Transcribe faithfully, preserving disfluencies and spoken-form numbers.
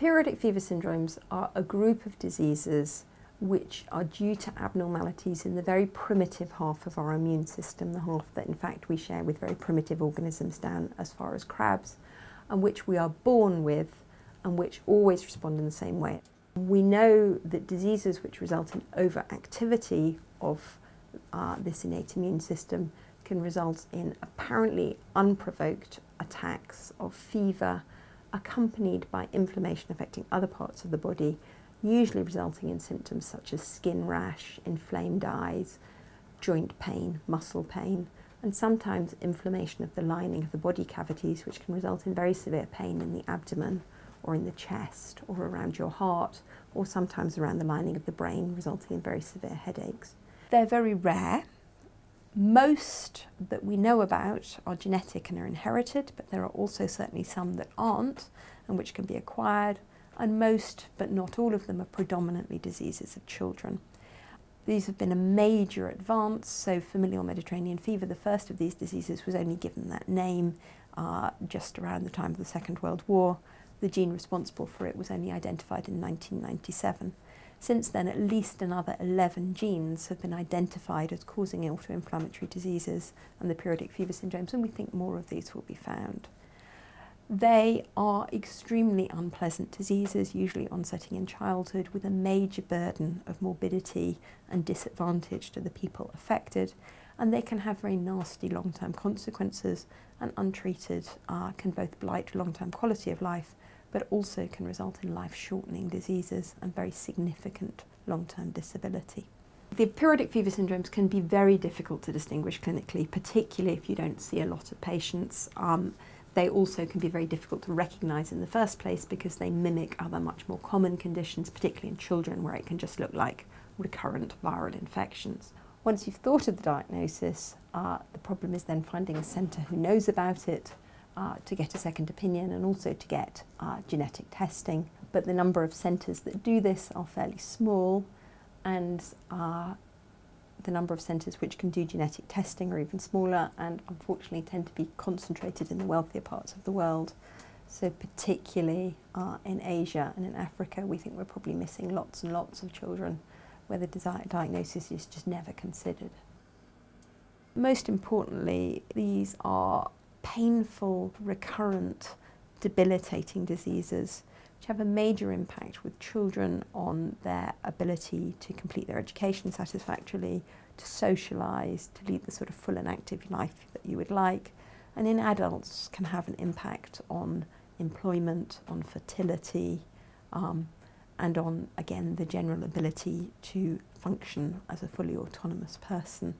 Periodic fever syndromes are a group of diseases which are due to abnormalities in the very primitive half of our immune system, the half that in fact we share with very primitive organisms down as far as crabs, and which we are born with and which always respond in the same way. We know that diseases which result in overactivity of uh, this innate immune system can result in apparently unprovoked attacks of fever accompanied by inflammation affecting other parts of the body, usually resulting in symptoms such as skin rash, inflamed eyes, joint pain, muscle pain, and sometimes inflammation of the lining of the body cavities, which can result in very severe pain in the abdomen or in the chest or around your heart, or sometimes around the lining of the brain, resulting in very severe headaches. They're very rare. Most that we know about are genetic and are inherited, but there are also certainly some that aren't and which can be acquired, and most but not all of them are predominantly diseases of children. These have been a major advance, so familial Mediterranean fever, the first of these diseases, was only given that name uh, just around the time of the Second World War. The gene responsible for it was only identified in nineteen ninety-seven. Since then, at least another eleven genes have been identified as causing autoinflammatory diseases and the periodic fever syndromes, and we think more of these will be found. They are extremely unpleasant diseases, usually onsetting in childhood, with a major burden of morbidity and disadvantage to the people affected, and they can have very nasty long-term consequences, and untreated uh, can both blight long-term quality of life, but also can result in life-shortening diseases and very significant long-term disability. The periodic fever syndromes can be very difficult to distinguish clinically, particularly if you don't see a lot of patients. Um, They also can be very difficult to recognise in the first place because they mimic other much more common conditions, particularly in children, where it can just look like recurrent viral infections. Once you've thought of the diagnosis, uh, the problem is then finding a centre who knows about it uh, to get a second opinion and also to get uh, genetic testing. But the number of centres that do this are fairly small, and uh, the number of centres which can do genetic testing are even smaller, and unfortunately tend to be concentrated in the wealthier parts of the world. So particularly uh, in Asia and in Africa, we think we're probably missing lots and lots of children where the desired diagnosis is just never considered. Most importantly, these are painful, recurrent, debilitating diseases which have a major impact with children on their ability to complete their education satisfactorily, to socialise, to lead the sort of full and active life that you would like, and in adults can have an impact on employment, on fertility, um, and on, again, the general ability to function as a fully autonomous person.